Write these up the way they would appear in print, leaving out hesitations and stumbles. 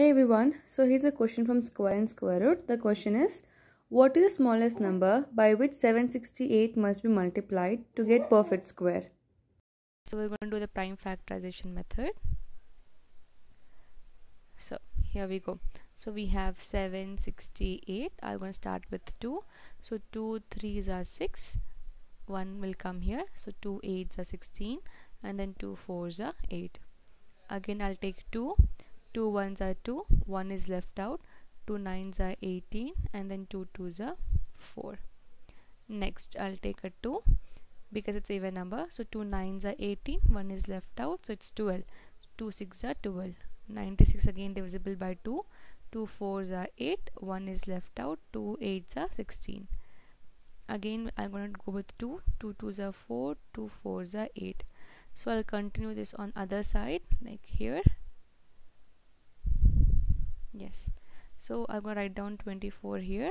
Hey everyone, so here's a question from Square and Square Root. The question is, what is the smallest number by which 768 must be multiplied to get perfect square? So we're going to do the prime factorization method. So here we go. So we have 768. I'm going to start with 2. So 2 3s are 6. 1 will come here. So 2 8s are 16. And then 2 4s are 8. Again, I'll take 2. 2 1s are 2, 1 is left out, 2 9s are 18, and then 2 2s are 4. Next, I'll take a 2 because it's an even number. So 2 9s are 18, 1 is left out, so it's 12. 2 6s are 12. 96 again divisible by 2. 2 4s are 8, 1 is left out, 2 8s are 16. Again, I'm going to go with 2. 2 2s are 4, 2 4s are 8. So I'll continue this on other side, like here. Yes, so I'm going to write down 24 here.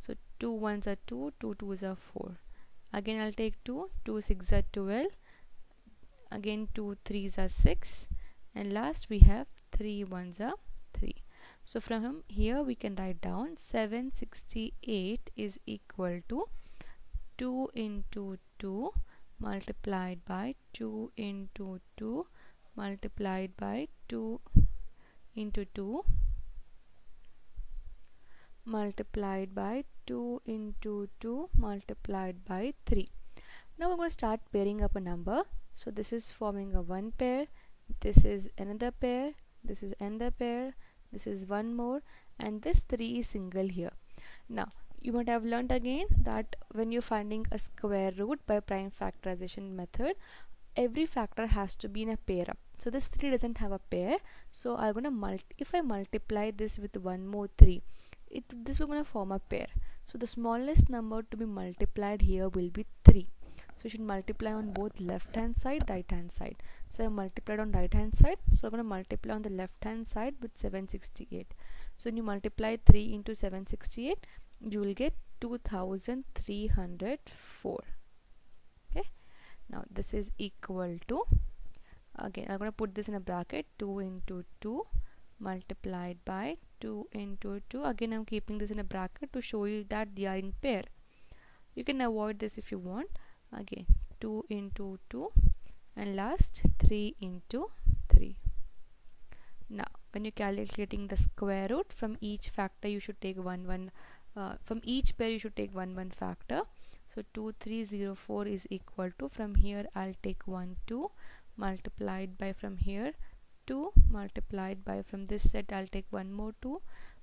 So 2 1s are 2, 2 2s are 4. Again, I'll take 2, 2 6s are 12. Again, 2 3s are 6. And last we have 3 1s are 3. So from here we can write down 768 is equal to 2 into 2 multiplied by 2 into 2 multiplied by 2 into 2 multiplied by 2 into 2 multiplied by 3. Now we're going to start pairing up a number. So this is forming a one pair, this is another pair, this is another pair, this is one more, and this 3 is single here. Now you might have learnt again that when you're finding a square root by prime factorization method, every factor has to be in a pair up. So this 3 doesn't have a pair, so I'm going to multiply this with one more 3, this we're going to form a pair. So the smallest number to be multiplied here will be 3. So you should multiply on both left hand side, right hand side. So I multiplied on right hand side, so I'm going to multiply on the left hand side with 768. So when you multiply 3 into 768, you will get 2304. Okay, now this is equal to, again I'm going to put this in a bracket, 2 into 2 multiplied by 2 into 2. Again, I'm keeping this in a bracket to show you that they are in pair. You can avoid this if you want. Again, 2 into 2, and last 3 into 3. Now when you're calculating the square root, from each factor you should take from each pair you should take one factor. So 2304 is equal to, from here I'll take 1 2 multiplied by, from here 2 multiplied by, from this set I'll take one more 2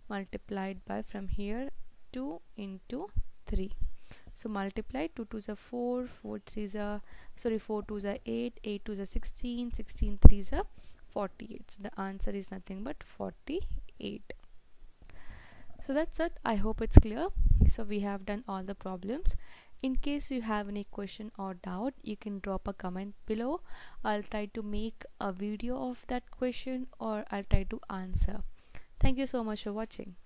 multiplied by, from here 2 into 3. So multiply, 2 2s are 4, 4 3s are, sorry, 4 2s are 8, 8 2s are 16, 16 3s are 48. So the answer is nothing but 48. So that's it. I hope it's clear. So we have done all the problems. In case you have any question or doubt, you can drop a comment below. I'll try to make a video of that question, or I'll try to answer. Thank you so much for watching.